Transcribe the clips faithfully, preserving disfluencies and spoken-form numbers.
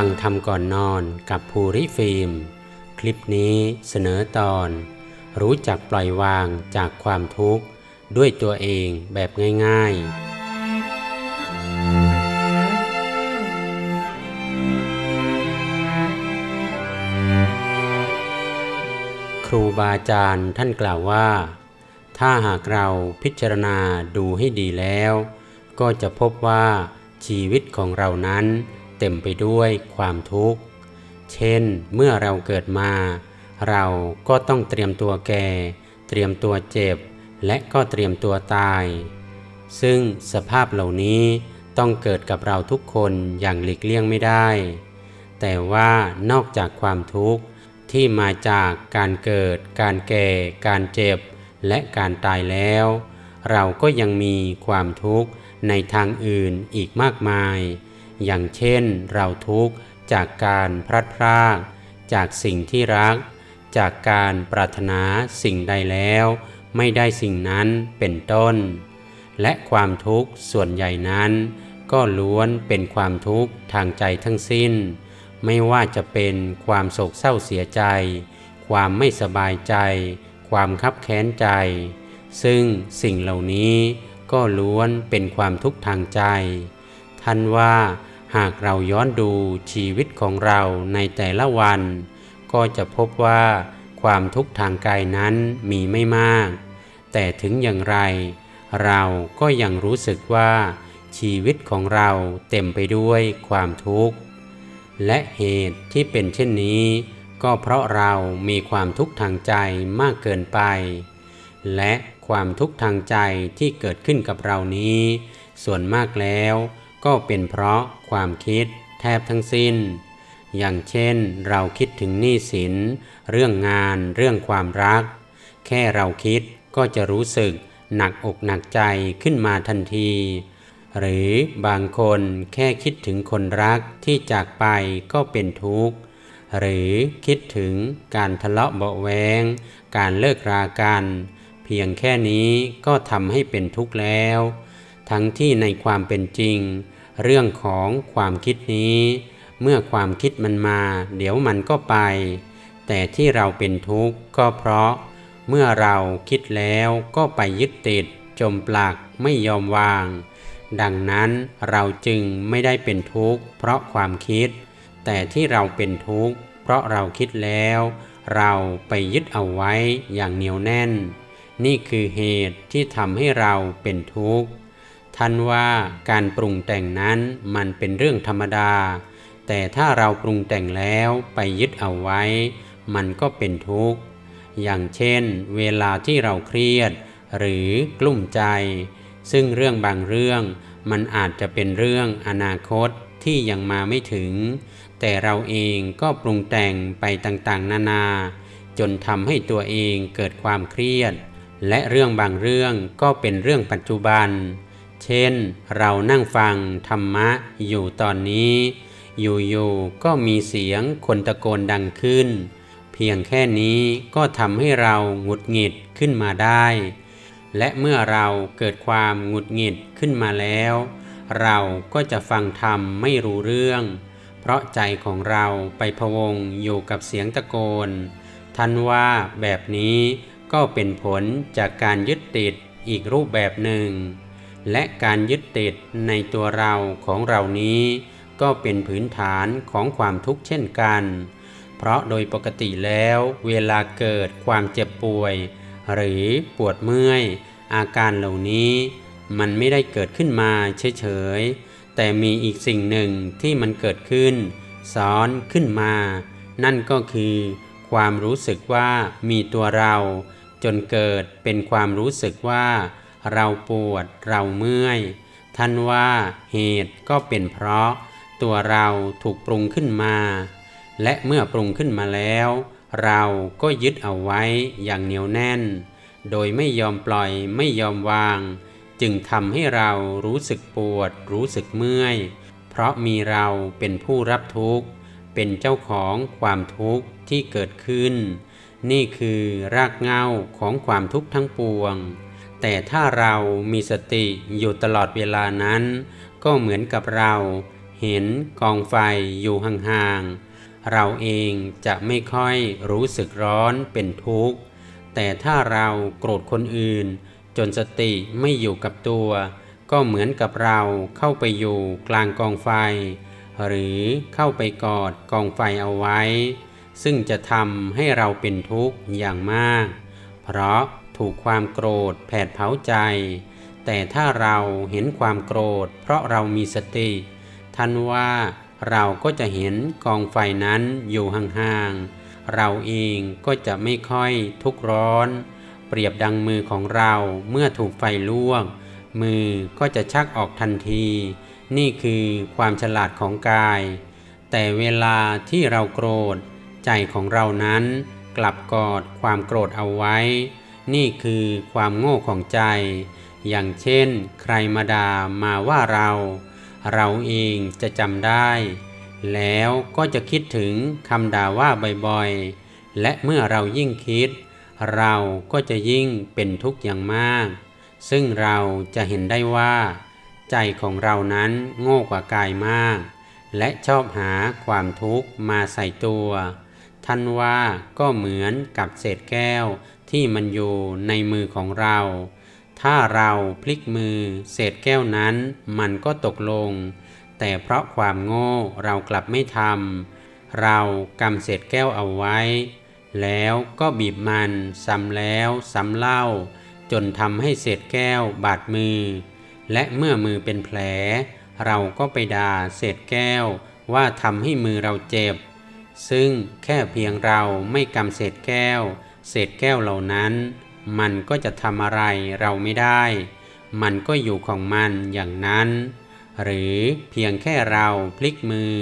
ฟังธรรมก่อนนอนกับภูริฟิล์มคลิปนี้เสนอตอนรู้จักปล่อยวางจากความทุกข์ด้วยตัวเองแบบง่ายๆครูบาอาจารย์ท่านกล่าวว่าถ้าหากเราพิจารณาดูให้ดีแล้วก็จะพบว่าชีวิตของเรานั้นเต็มไปด้วยความทุกข์เช่นเมื่อเราเกิดมาเราก็ต้องเตรียมตัวแก่เตรียมตัวเจ็บและก็เตรียมตัวตายซึ่งสภาพเหล่านี้ต้องเกิดกับเราทุกคนอย่างหลีกเลี่ยงไม่ได้แต่ว่านอกจากความทุกข์ที่มาจากการเกิดการแก่การเจ็บและการตายแล้วเราก็ยังมีความทุกข์ในทางอื่นอีกมากมายอย่างเช่นเราทุกข์จากการพลัดพรากจากสิ่งที่รักจากการปรารถนาสิ่งใดแล้วไม่ได้สิ่งนั้นเป็นต้นและความทุกข์ส่วนใหญ่นั้นก็ล้วนเป็นความทุกข์ทางใจทั้งสิ้นไม่ว่าจะเป็นความโศกเศร้าเสียใจความไม่สบายใจความคับแค้นใจซึ่งสิ่งเหล่านี้ก็ล้วนเป็นความทุกข์ทางใจท่านว่าหากเราย้อนดูชีวิตของเราในแต่ละวันก็จะพบว่าความทุกข์ทางกายนั้นมีไม่มากแต่ถึงอย่างไรเราก็ยังรู้สึกว่าชีวิตของเราเต็มไปด้วยความทุกข์และเหตุที่เป็นเช่นนี้ก็เพราะเรามีความทุกข์ทางใจมากเกินไปและความทุกข์ทางใจที่เกิดขึ้นกับเรานี้ส่วนมากแล้วก็เป็นเพราะความคิดแทบทั้งสิ้นอย่างเช่นเราคิดถึงหนี้สินเรื่องงานเรื่องความรักแค่เราคิดก็จะรู้สึกหนักอกหนักใจขึ้นมาทันทีหรือบางคนแค่คิดถึงคนรักที่จากไปก็เป็นทุกข์หรือคิดถึงการทะเลาะเบาะแว้งการเลิกรากันเพียงแค่นี้ก็ทำให้เป็นทุกข์แล้วทั้งที่ในความเป็นจริงเรื่องของความคิดนี้เมื่อความคิดมันมาเดี๋ยวมันก็ไปแต่ที่เราเป็นทุกข์ก็เพราะเมื่อเราคิดแล้วก็ไปยึดติดจมปลักไม่ยอมวางดังนั้นเราจึงไม่ได้เป็นทุกข์เพราะความคิดแต่ที่เราเป็นทุกข์เพราะเราคิดแล้วเราไปยึดเอาไว้อย่างเหนียวแน่นนี่คือเหตุที่ทำให้เราเป็นทุกข์ท่านว่าการปรุงแต่งนั้นมันเป็นเรื่องธรรมดาแต่ถ้าเราปรุงแต่งแล้วไปยึดเอาไว้มันก็เป็นทุกข์อย่างเช่นเวลาที่เราเครียดหรือกลุ้มใจซึ่งเรื่องบางเรื่องมันอาจจะเป็นเรื่องอนาคตที่ยังมาไม่ถึงแต่เราเองก็ปรุงแต่งไปต่างๆนานาจนทำให้ตัวเองเกิดความเครียดและเรื่องบางเรื่องก็เป็นเรื่องปัจจุบันเช่นเรานั่งฟังธรรมะอยู่ตอนนี้อยู่ๆก็มีเสียงคนตะโกนดังขึ้นเพียงแค่นี้ก็ทำให้เราหงุดหงิดขึ้นมาได้และเมื่อเราเกิดความหงุดหงิดขึ้นมาแล้วเราก็จะฟังธรรมไม่รู้เรื่องเพราะใจของเราไปพะวงอยู่กับเสียงตะโกนท่านว่าแบบนี้ก็เป็นผลจากการยึดติดอีกรูปแบบหนึ่งและการยึดติดในตัวเราของเรานี้ก็เป็นพื้นฐานของความทุกข์เช่นกันเพราะโดยปกติแล้วเวลาเกิดความเจ็บป่วยหรือปวดเมื่อยอาการเหล่านี้มันไม่ได้เกิดขึ้นมาเฉยๆแต่มีอีกสิ่งหนึ่งที่มันเกิดขึ้นซ้อนขึ้นมานั่นก็คือความรู้สึกว่ามีตัวเราจนเกิดเป็นความรู้สึกว่าเราปวดเราเมื่อยท่านว่าเหตุก็เป็นเพราะตัวเราถูกปรุงขึ้นมาและเมื่อปรุงขึ้นมาแล้วเราก็ยึดเอาไว้อย่างเหนียวแน่นโดยไม่ยอมปล่อยไม่ยอมวางจึงทำให้เรารู้สึกปวดรู้สึกเมื่อยเพราะมีเราเป็นผู้รับทุกข์เป็นเจ้าของความทุกข์ที่เกิดขึ้นนี่คือรากเหง้าของความทุกข์ทั้งปวงแต่ถ้าเรามีสติอยู่ตลอดเวลานั้นก็เหมือนกับเรา เห็นกองไฟอยู่ห่างๆเราเองจะไม่ค่อยรู้สึกร้อนเป็นทุกข์แต่ถ้าเราโกรธคนอื่นจนสติไม่อยู่กับตัวก็เหมือนกับเราเข้าไปอยู่กลางกองไฟหรือเข้าไปกอดกองไฟเอาไว้ซึ่งจะทำให้เราเป็นทุกข์อย่างมากเพราะถูกความโกรธแผดเผาใจแต่ถ้าเราเห็นความโกรธเพราะเรามีสติทันว่าเราก็จะเห็นกองไฟนั้นอยู่ห่างๆเราเองก็จะไม่ค่อยทุกข์ร้อนเปรียบดังมือของเราเมื่อถูกไฟลวกมือก็จะชักออกทันทีนี่คือความฉลาดของกายแต่เวลาที่เราโกรธใจของเรานั้นกลับกอดความโกรธเอาไว้นี่คือความโง่ของใจอย่างเช่นใครมาด่ามาว่าเราเราเองจะจำได้แล้วก็จะคิดถึงคำด่าว่าบ่อยๆและเมื่อเรายิ่งคิดเราก็จะยิ่งเป็นทุกข์อย่างมากซึ่งเราจะเห็นได้ว่าใจของเรานั้นโง่กว่ากายมากและชอบหาความทุกข์มาใส่ตัวท่านว่าก็เหมือนกับเศษแก้วที่มันอยู่ในมือของเราถ้าเราพลิกมือเศษแก้วนั้นมันก็ตกลงแต่เพราะความโง่เรากลับไม่ทำเรากำเศษแก้วเอาไว้แล้วก็บีบมันซ้ำแล้วซ้ำเล่าจนทำให้เศษแก้วบาดมือและเมื่อมือเป็นแผลเราก็ไปด่าเศษแก้วว่าทำให้มือเราเจ็บซึ่งแค่เพียงเราไม่กำเศษแก้วเศษแก้วเหล่านั้นมันก็จะทำอะไรเราไม่ได้มันก็อยู่ของมันอย่างนั้นหรือเพียงแค่เราพลิกมือ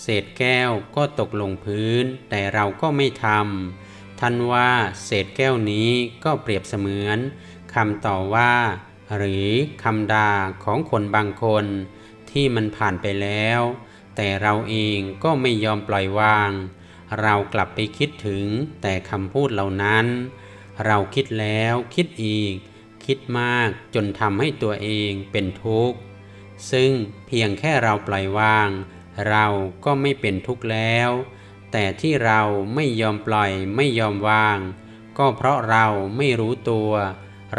เศษแก้วก็ตกลงพื้นแต่เราก็ไม่ทำท่านว่าเศษแก้วนี้ก็เปรียบเสมือนคำต่อว่าหรือคำด่าของคนบางคนที่มันผ่านไปแล้วแต่เราเองก็ไม่ยอมปล่อยวางเรากลับไปคิดถึงแต่คำพูดเหล่านั้นเราคิดแล้วคิดอีกคิดมากจนทำให้ตัวเองเป็นทุกข์ซึ่งเพียงแค่เราปล่อยวางเราก็ไม่เป็นทุกข์แล้วแต่ที่เราไม่ยอมปล่อยไม่ยอมวางก็เพราะเราไม่รู้ตัว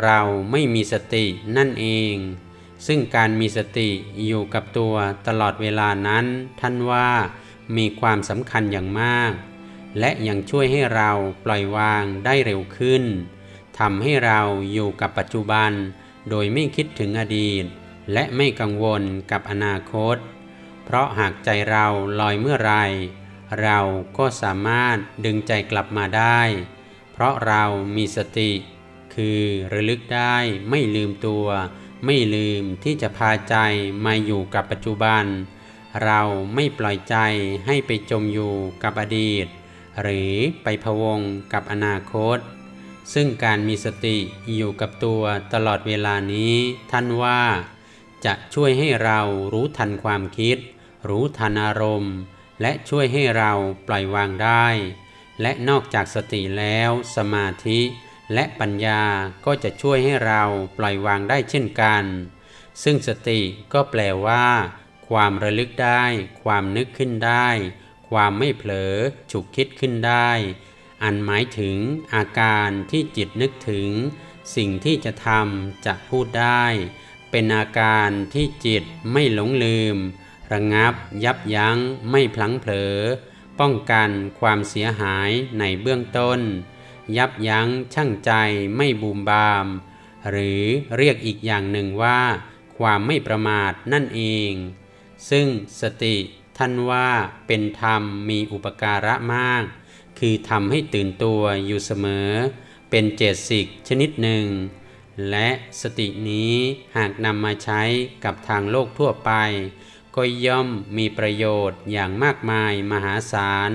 เราไม่มีสตินั่นเองซึ่งการมีสติอยู่กับตัวตลอดเวลานั้นท่านว่ามีความสำคัญอย่างมากและยังช่วยให้เราปล่อยวางได้เร็วขึ้นทำให้เราอยู่กับปัจจุบันโดยไม่คิดถึงอดีตและไม่กังวลกับอนาคตเพราะหากใจเราลอยเมื่อไรเราก็สามารถดึงใจกลับมาได้เพราะเรามีสติคือระลึกได้ไม่ลืมตัวไม่ลืมที่จะพาใจมาอยู่กับปัจจุบันเราไม่ปล่อยใจให้ไปจมอยู่กับอดีตหรือไปพะวงกับอนาคตซึ่งการมีสติอยู่กับตัวตลอดเวลานี้ท่านว่าจะช่วยให้เรารู้ทันความคิดรู้ทันอารมณ์และช่วยให้เราปล่อยวางได้และนอกจากสติแล้วสมาธิและปัญญาก็จะช่วยให้เราปล่อยวางได้เช่นกันซึ่งสติก็แปลว่าความระลึกได้ความนึกขึ้นได้ความไม่เผลอฉุกคิดขึ้นได้อันหมายถึงอาการที่จิตนึกถึงสิ่งที่จะทำจะพูดได้เป็นอาการที่จิตไม่หลงลืมระงับยับยั้งไม่พลั้งเผลอป้องกันความเสียหายในเบื้องต้นยับยั้งชั่งใจไม่บูมบามหรือเรียกอีกอย่างหนึ่งว่าความไม่ประมาทนั่นเองซึ่งสติท่านว่าเป็นธรรมมีอุปการะมากคือทำให้ตื่นตัวอยู่เสมอเป็นเจตสิกชนิดหนึ่งและสตินี้หากนำมาใช้กับทางโลกทั่วไปก็ย่อมมีประโยชน์อย่างมากมายมหาศาล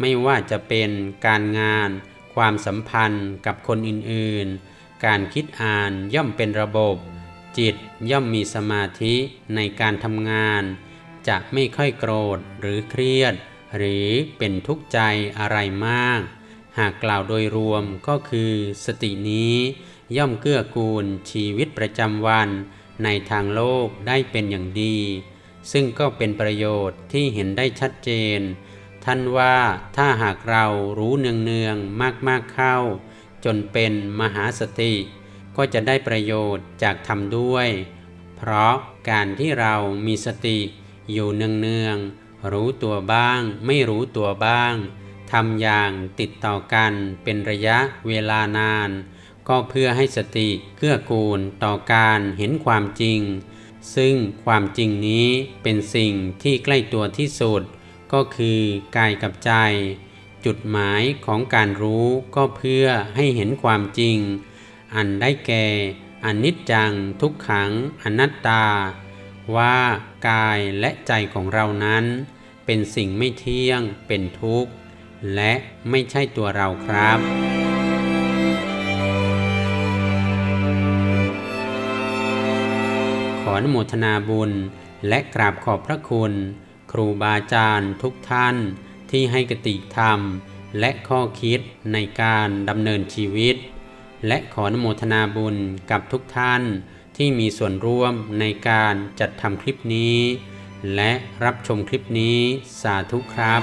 ไม่ว่าจะเป็นการงานความสัมพันธ์กับคนอื่นๆการคิดอ่านย่อมเป็นระบบจิตย่อมมีสมาธิในการทำงานจะไม่ค่อยโกรธหรือเครียดหรือเป็นทุกข์ใจอะไรมากหากกล่าวโดยรวมก็คือสตินี้ย่อมเกื้อกูลชีวิตประจำวันในทางโลกได้เป็นอย่างดี ซึ่งก็เป็นประโยชน์ที่เห็นได้ชัดเจนท่านว่าถ้าหากเรารู้เนืองๆมากๆเข้าจนเป็นมหาสติก็จะได้ประโยชน์จากธรรมด้วยเพราะการที่เรามีสติอยู่เนืองๆรู้ตัวบ้างไม่รู้ตัวบ้างทำอย่างติดต่อกันเป็นระยะเวลานานก็เพื่อให้สติเกื้อกูลต่อการเห็นความจริงซึ่งความจริงนี้เป็นสิ่งที่ใกล้ตัวที่สุดก็คือกายกับใจจุดหมายของการรู้ก็เพื่อให้เห็นความจริงอันได้แก่อนิจจังทุกขังอนัตตาว่ากายและใจของเรานั้นเป็นสิ่งไม่เที่ยงเป็นทุกข์และไม่ใช่ตัวเราครับขออนุโมทนาบุญและกราบขอบพระคุณครูบาอาจารย์ทุกท่านที่ให้คติธรรมและข้อคิดในการดำเนินชีวิตและขออนุโมทนาบุญกับทุกท่านที่มีส่วนร่วมในการจัดทำคลิปนี้และรับชมคลิปนี้สาธุครับ